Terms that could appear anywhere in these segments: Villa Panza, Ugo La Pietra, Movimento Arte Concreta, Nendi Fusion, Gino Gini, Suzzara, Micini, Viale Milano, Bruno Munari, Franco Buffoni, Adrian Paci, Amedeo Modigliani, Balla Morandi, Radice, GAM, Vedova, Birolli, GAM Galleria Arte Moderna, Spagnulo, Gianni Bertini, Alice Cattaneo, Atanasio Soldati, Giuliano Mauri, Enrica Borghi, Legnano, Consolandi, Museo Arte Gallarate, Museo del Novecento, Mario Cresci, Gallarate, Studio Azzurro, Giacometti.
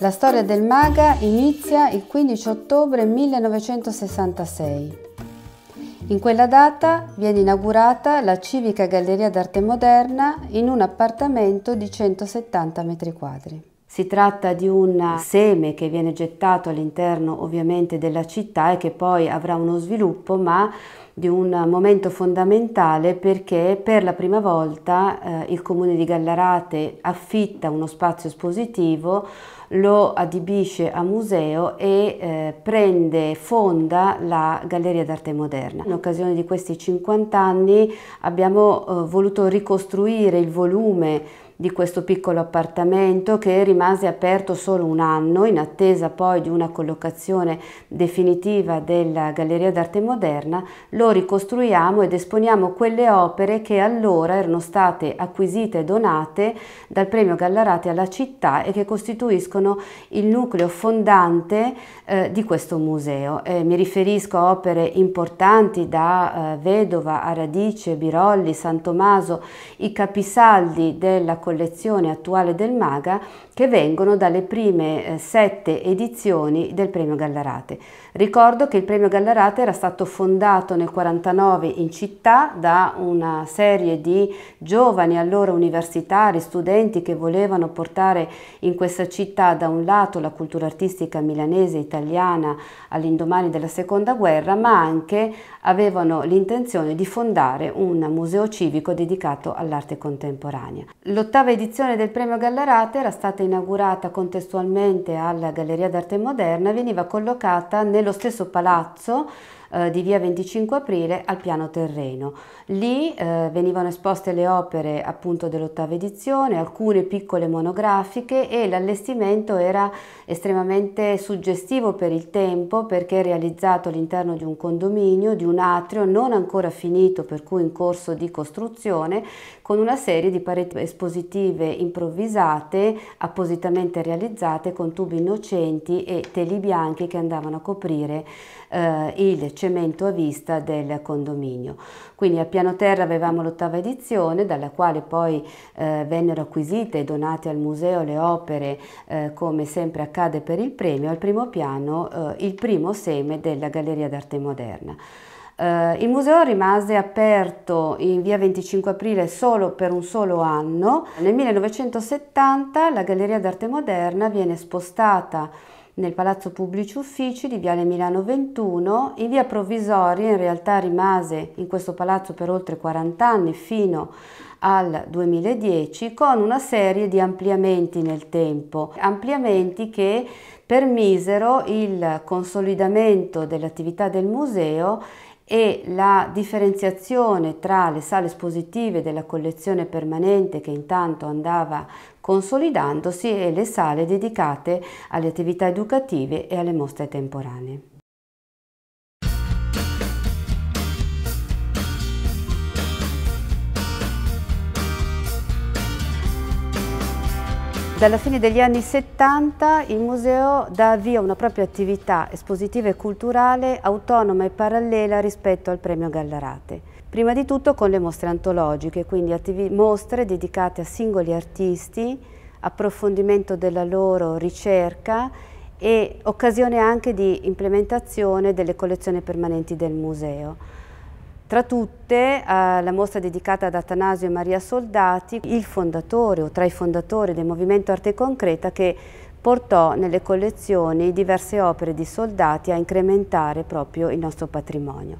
La storia del MAGA inizia il 15 ottobre 1966. In quella data viene inaugurata la Civica Galleria d'Arte Moderna in un appartamento di 170 metri quadri. Si tratta di un seme che viene gettato all'interno ovviamente della città e che poi avrà uno sviluppo, ma di un momento fondamentale perché per la prima volta il comune di Gallarate affitta uno spazio espositivo, lo adibisce a museo e fonda la Galleria d'Arte Moderna. In occasione di questi 50 anni abbiamo voluto ricostruire il volume di questo piccolo appartamento che rimase aperto solo un anno in attesa poi di una collocazione definitiva della Galleria d'Arte Moderna. Lo ricostruiamo ed esponiamo quelle opere che allora erano state acquisite e donate dal premio Gallarate alla città e che costituiscono il nucleo fondante di questo museo. Mi riferisco a opere importanti da Vedova a Radice, Birolli, Santomaso, i capisaldi della collezione attuale del MAGA che vengono dalle prime 7 edizioni del premio Gallarate. Ricordo che il premio Gallarate era stato fondato nel 1949 in città da una serie di giovani allora universitari, studenti che volevano portare in questa città da un lato la cultura artistica milanese e italiana all'indomani della seconda guerra, ma anche avevano l'intenzione di fondare un museo civico dedicato all'arte contemporanea. L'ottava edizione del premio Gallarate era stata inaugurata contestualmente alla Galleria d'Arte Moderna e veniva collocata nello stesso palazzo di via 25 aprile al piano terreno. Lì venivano esposte le opere appunto dell'ottava edizione, alcune piccole monografiche e l'allestimento era estremamente suggestivo per il tempo perché realizzato all'interno di un condominio, di un atrio non ancora finito per cui in corso di costruzione, con una serie di pareti espositive improvvisate, appositamente realizzate con tubi innocenti e teli bianchi che andavano a coprire il cemento a vista del condominio. Quindi a piano terra avevamo l'ottava edizione, dalla quale poi vennero acquisite e donate al museo le opere, come sempre accade per il premio, al primo piano il primo seme della Galleria d'Arte Moderna. Il museo rimase aperto in via 25 aprile solo per un solo anno. Nel 1970 la Galleria d'Arte Moderna viene spostata nel Palazzo Pubblici Uffici di Viale Milano 21, in via provvisoria, in realtà rimase in questo palazzo per oltre 40 anni fino al 2010 con una serie di ampliamenti nel tempo, ampliamenti che permisero il consolidamento dell'attività del museo e la differenziazione tra le sale espositive della collezione permanente che intanto andava consolidandosi e le sale dedicate alle attività educative e alle mostre temporanee. Dalla fine degli anni 70 il museo dà avvio a una propria attività espositiva e culturale autonoma e parallela rispetto al premio Gallarate. Prima di tutto con le mostre antologiche, quindi mostre dedicate a singoli artisti, approfondimento della loro ricerca e occasione anche di implementazione delle collezioni permanenti del museo. Tra tutte la mostra dedicata ad Atanasio e Maria Soldati, il fondatore o tra i fondatori del Movimento Arte Concreta che portò nelle collezioni diverse opere di Soldati a incrementare proprio il nostro patrimonio.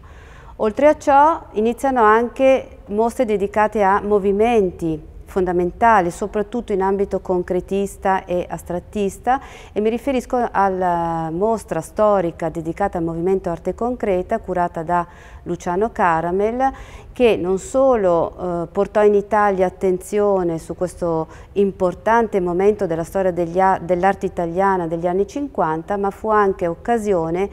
Oltre a ciò iniziano anche mostre dedicate a movimenti fondamentali, soprattutto in ambito concretista e astrattista, e mi riferisco alla mostra storica dedicata al Movimento Arte Concreta curata da Luciano Caramel, che non solo portò in Italia attenzione su questo importante momento della storia dell'arte italiana degli anni 50, ma fu anche occasione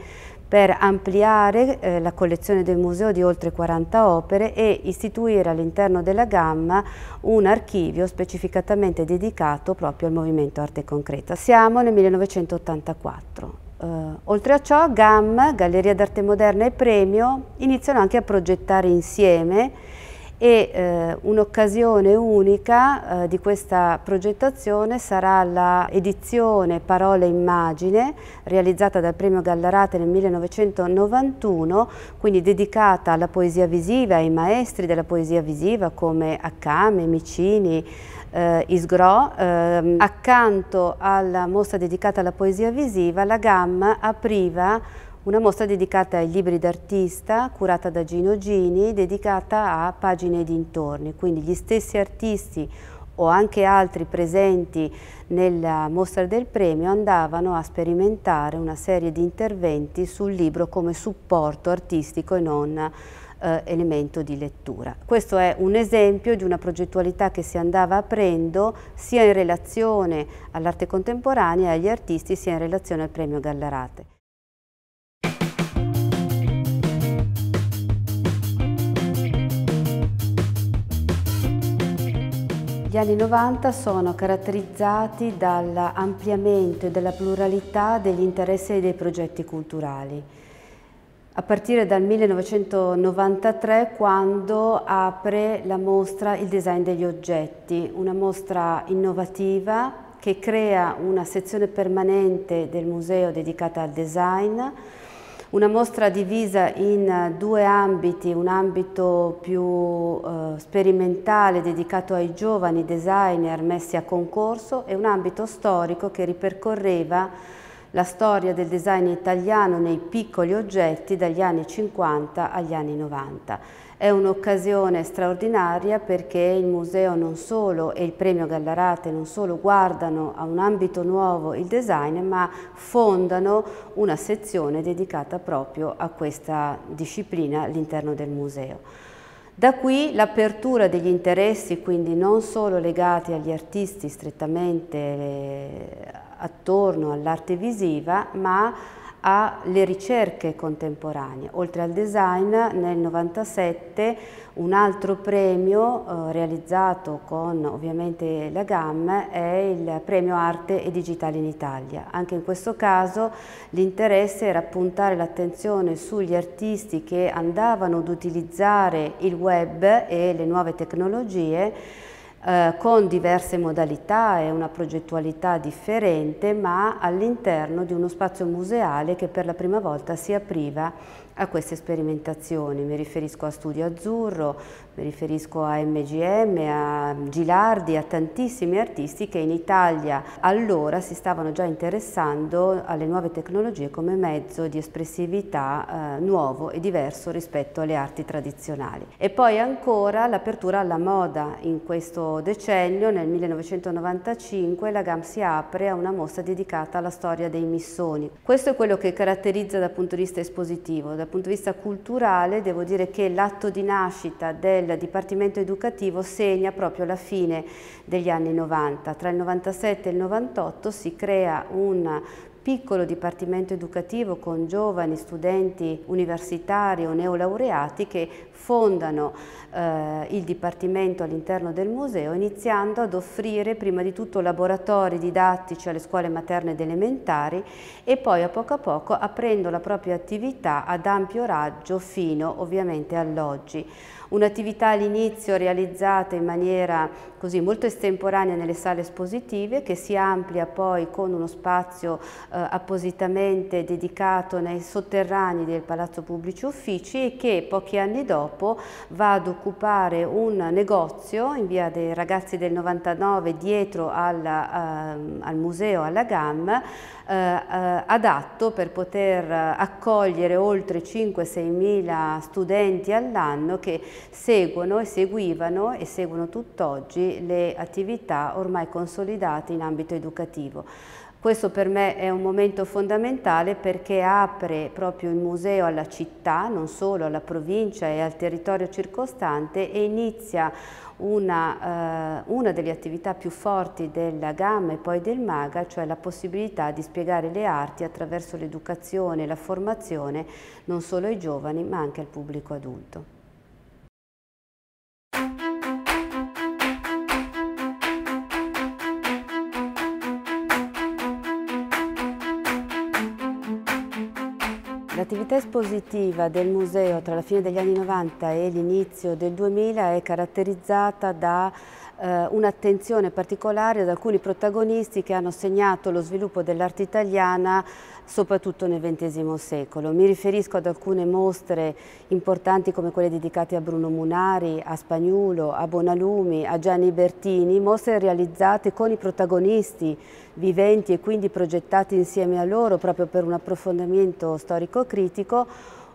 per ampliare la collezione del museo di oltre 40 opere e istituire all'interno della GAM un archivio specificatamente dedicato proprio al Movimento Arte Concreta. Siamo nel 1984. Oltre a ciò GAM, Galleria d'Arte Moderna e Premio, iniziano anche a progettare insieme e un'occasione unica di questa progettazione sarà la edizione Parole e Immagine realizzata dal premio Gallarate nel 1991, quindi dedicata alla poesia visiva, ai maestri della poesia visiva come Accame, Micini, Isgrò. Accanto alla mostra dedicata alla poesia visiva, la GAM apriva una mostra dedicata ai libri d'artista, curata da Gino Gini, dedicata a Pagine e dintorni, quindi gli stessi artisti o anche altri presenti nella mostra del premio andavano a sperimentare una serie di interventi sul libro come supporto artistico e non elemento di lettura. Questo è un esempio di una progettualità che si andava aprendo sia in relazione all'arte contemporanea e agli artisti, sia in relazione al premio Gallarate. Gli anni 90 sono caratterizzati dall'ampliamento e dalla pluralità degli interessi e dei progetti culturali, a partire dal 1993, quando apre la mostra Il design degli oggetti, una mostra innovativa che crea una sezione permanente del museo dedicata al design. Una mostra divisa in due ambiti, un ambito più sperimentale dedicato ai giovani designer messi a concorso e un ambito storico che ripercorreva la storia del design italiano nei piccoli oggetti dagli anni 50 agli anni 90. È un'occasione straordinaria perché il museo non solo e il premio Gallarate non solo guardano a un ambito nuovo il design, ma fondano una sezione dedicata proprio a questa disciplina all'interno del museo. Da qui l'apertura degli interessi, quindi non solo legati agli artisti strettamente attorno all'arte visiva, ma alle ricerche contemporanee. Oltre al design, nel 1997 un altro premio realizzato con ovviamente la GAM è il premio Arte e Digitale in Italia. Anche in questo caso l'interesse era puntare l'attenzione sugli artisti che andavano ad utilizzare il web e le nuove tecnologie con diverse modalità e una progettualità differente, ma all'interno di uno spazio museale che per la prima volta si apriva a queste sperimentazioni. Mi riferisco a Studio Azzurro, mi riferisco a MGM, a Gilardi, a tantissimi artisti che in Italia allora si stavano già interessando alle nuove tecnologie come mezzo di espressività nuovo e diverso rispetto alle arti tradizionali. E poi ancora l'apertura alla moda. In questo decennio, nel 1995, la GAM si apre a una mostra dedicata alla storia dei Missoni. Questo è quello che caratterizza dal punto di vista espositivo. Dal punto di vista culturale devo dire che l'atto di nascita del Dipartimento Educativo segna proprio la fine degli anni 90. Tra il 97 e il 98 si crea un piccolo dipartimento educativo con giovani studenti universitari o neolaureati che fondano il dipartimento all'interno del museo, iniziando ad offrire prima di tutto laboratori didattici alle scuole materne ed elementari e poi a poco aprendo la propria attività ad ampio raggio fino ovviamente all'oggi. Un'attività all'inizio realizzata in maniera così molto estemporanea nelle sale espositive, che si amplia poi con uno spazio appositamente dedicato nei sotterranei del Palazzo Pubblici Uffici e che pochi anni dopo va ad occupare un negozio in via dei Ragazzi del 99 dietro al museo, alla GAM, adatto per poter accogliere oltre 5-6.000 studenti all'anno che seguono e seguivano e seguono tutt'oggi le attività ormai consolidate in ambito educativo. Questo per me è un momento fondamentale perché apre proprio il museo alla città, non solo alla provincia e al territorio circostante, e inizia una delle attività più forti della GAM e poi del MAGA, cioè la possibilità di spiegare le arti attraverso l'educazione e la formazione non solo ai giovani ma anche al pubblico adulto. L'attività espositiva del museo tra la fine degli anni 90 e l'inizio del 2000 è caratterizzata da un'attenzione particolare ad alcuni protagonisti che hanno segnato lo sviluppo dell'arte italiana soprattutto nel XX secolo. Mi riferisco ad alcune mostre importanti come quelle dedicate a Bruno Munari, a Spagnulo, a Bonalumi, a Gianni Bertini, mostre realizzate con i protagonisti viventi e quindi progettati insieme a loro proprio per un approfondimento storico-critico,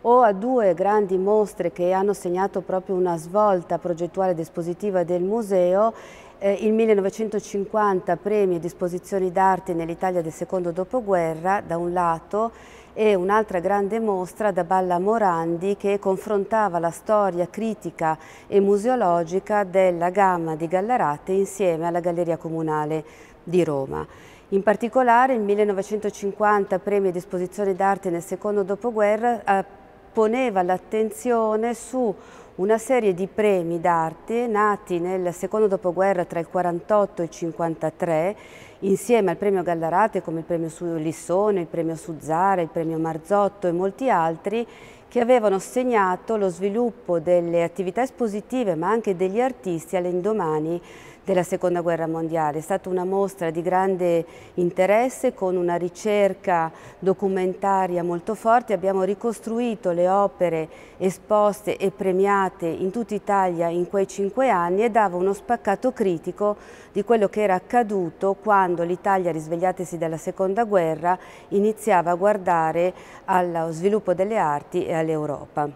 o a due grandi mostre che hanno segnato proprio una svolta progettuale ed espositiva del museo, il 1950 premi ed esposizioni d'arte nell'Italia del secondo dopoguerra da un lato e un'altra grande mostra da Balla Morandi che confrontava la storia critica e museologica della GAM di Gallarate insieme alla Galleria Comunale di Roma. In particolare il 1950 premi ed esposizioni d'arte nel secondo dopoguerra poneva l'attenzione su una serie di premi d'arte nati nel secondo dopoguerra tra il 48 e il 53, insieme al premio Gallarate come il premio Lissone, il premio Suzzara, il premio Marzotto e molti altri, che avevano segnato lo sviluppo delle attività espositive ma anche degli artisti all'indomani della Seconda Guerra Mondiale. È stata una mostra di grande interesse con una ricerca documentaria molto forte. Abbiamo ricostruito le opere esposte e premiate in tutta Italia in quei 5 anni e dava uno spaccato critico di quello che era accaduto quando l'Italia, risvegliatasi dalla Seconda Guerra, iniziava a guardare allo sviluppo delle arti e all'Europa.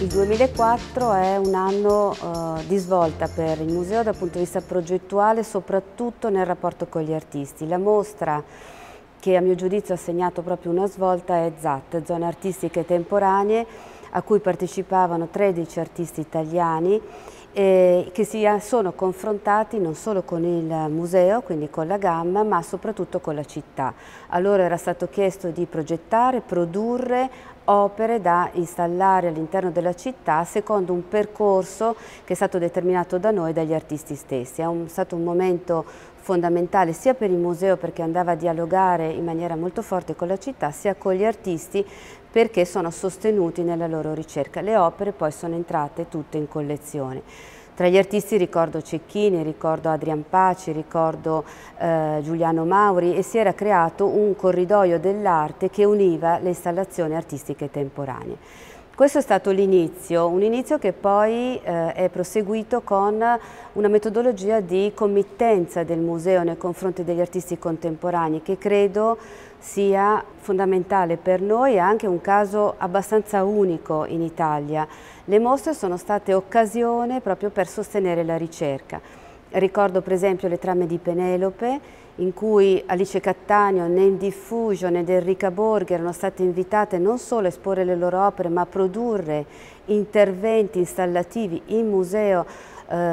Il 2004 è un anno di svolta per il museo dal punto di vista progettuale, soprattutto nel rapporto con gli artisti. La mostra che a mio giudizio ha segnato proprio una svolta è ZAT, Zone Artistiche Temporanee, a cui partecipavano 13 artisti italiani che si sono confrontati non solo con il museo, quindi con la GAM, ma soprattutto con la città. A loro era stato chiesto di progettare, produrre opere da installare all'interno della città secondo un percorso che è stato determinato da noi e dagli artisti stessi. È stato un momento fondamentale sia per il museo perché andava a dialogare in maniera molto forte con la città, sia con gli artisti perché sono sostenuti nella loro ricerca. Le opere poi sono entrate tutte in collezione. Tra gli artisti ricordo Cecchini, ricordo Adrian Paci, ricordo Giuliano Mauri, e si era creato un corridoio dell'arte che univa le installazioni artistiche temporanee. Questo è stato l'inizio, un inizio che poi è proseguito con una metodologia di committenza del museo nei confronti degli artisti contemporanei che credo sia fondamentale per noi e anche un caso abbastanza unico in Italia. Le mostre sono state occasione proprio per sostenere la ricerca. Ricordo per esempio le trame di Penelope, in cui Alice Cattaneo, Nendi Fusion ed Enrica Borghi erano state invitate non solo a esporre le loro opere ma a produrre interventi installativi in museo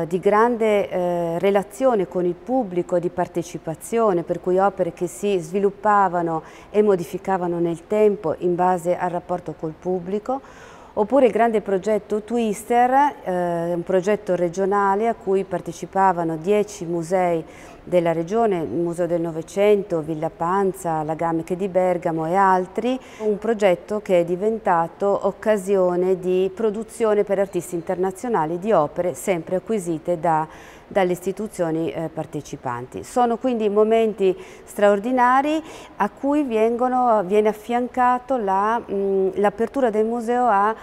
di grande relazione con il pubblico e di partecipazione, per cui opere che si sviluppavano e modificavano nel tempo in base al rapporto col pubblico. Oppure il grande progetto Twister, un progetto regionale a cui partecipavano 10 musei della regione, il Museo del Novecento, Villa Panza, la Gamiche di Bergamo e altri, un progetto che è diventato occasione di produzione per artisti internazionali di opere sempre acquisite dalle istituzioni partecipanti. Sono quindi momenti straordinari a cui viene affiancato l'apertura del museo a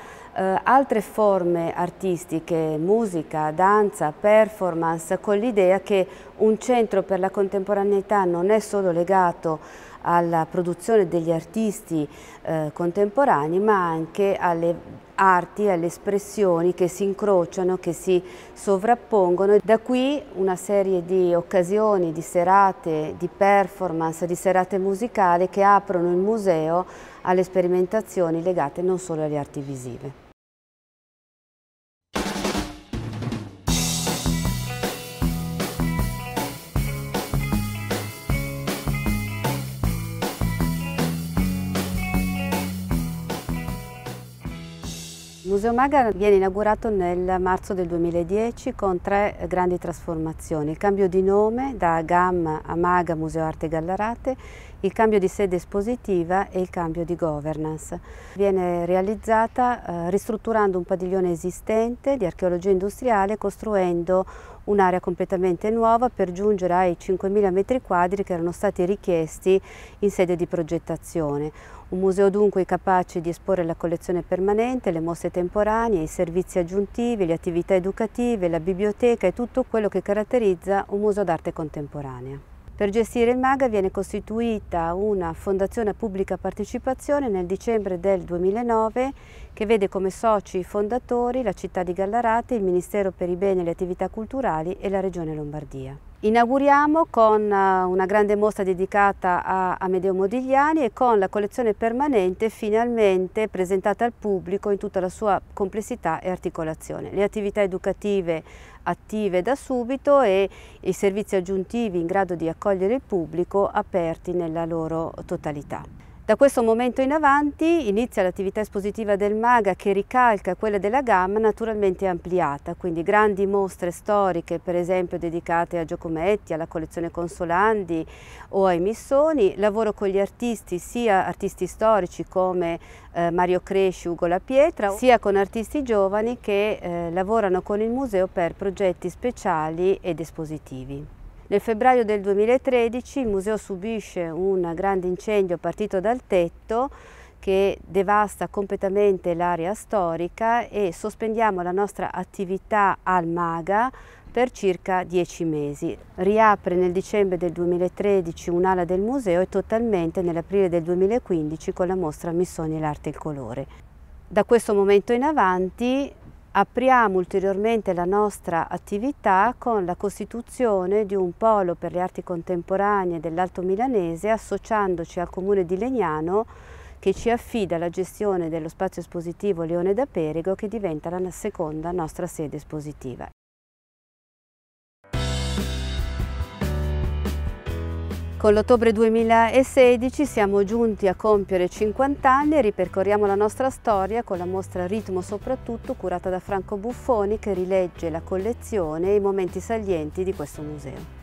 altre forme artistiche, musica, danza, performance, con l'idea che un centro per la contemporaneità non è solo legato alla produzione degli artisti contemporanei, ma anche alle arti, alle espressioni che si incrociano, che si sovrappongono. Da qui una serie di occasioni, di serate, di performance, di serate musicali che aprono il museo alle sperimentazioni legate non solo alle arti visive. Il Museo MAGA viene inaugurato nel marzo del 2010 con tre grandi trasformazioni: il cambio di nome da GAM a MAGA Museo Arte Gallarate, il cambio di sede espositiva e il cambio di governance. Viene realizzata ristrutturando un padiglione esistente di archeologia industriale, costruendo un'area completamente nuova per giungere ai 5.000 metri quadri che erano stati richiesti in sede di progettazione. Un museo dunque capace di esporre la collezione permanente, le mostre temporanee, i servizi aggiuntivi, le attività educative, la biblioteca e tutto quello che caratterizza un museo d'arte contemporanea. Per gestire il MAGA viene costituita una fondazione a pubblica partecipazione nel dicembre del 2009 che vede come soci fondatori la città di Gallarate, il Ministero per i Beni e le Attività Culturali e la Regione Lombardia. Inauguriamo con una grande mostra dedicata a Amedeo Modigliani e con la collezione permanente finalmente presentata al pubblico in tutta la sua complessità e articolazione. Le attività educative attive da subito e i servizi aggiuntivi in grado di accogliere il pubblico aperti nella loro totalità. Da questo momento in avanti inizia l'attività espositiva del MAGA che ricalca quella della GAM, naturalmente ampliata, quindi grandi mostre storiche per esempio dedicate a Giacometti, alla collezione Consolandi o ai Missoni, lavoro con gli artisti, sia artisti storici come Mario Cresci, Ugo La Pietra, sia con artisti giovani che lavorano con il museo per progetti speciali ed espositivi. Nel febbraio del 2013 il museo subisce un grande incendio partito dal tetto che devasta completamente l'area storica e sospendiamo la nostra attività al MAGA per circa 10 mesi. Riapre nel dicembre del 2013 un'ala del museo e totalmente nell'aprile del 2015 con la mostra Missoni, l'arte e il colore. Da questo momento in avanti apriamo ulteriormente la nostra attività con la costituzione di un polo per le arti contemporanee dell'Alto Milanese, associandoci al Comune di Legnano che ci affida la gestione dello spazio espositivo Leone da Perego, che diventa la seconda nostra sede espositiva. Con l'ottobre 2016 siamo giunti a compiere 50 anni e ripercorriamo la nostra storia con la mostra Ritmo soprattutto, curata da Franco Buffoni, che rilegge la collezione e i momenti salienti di questo museo.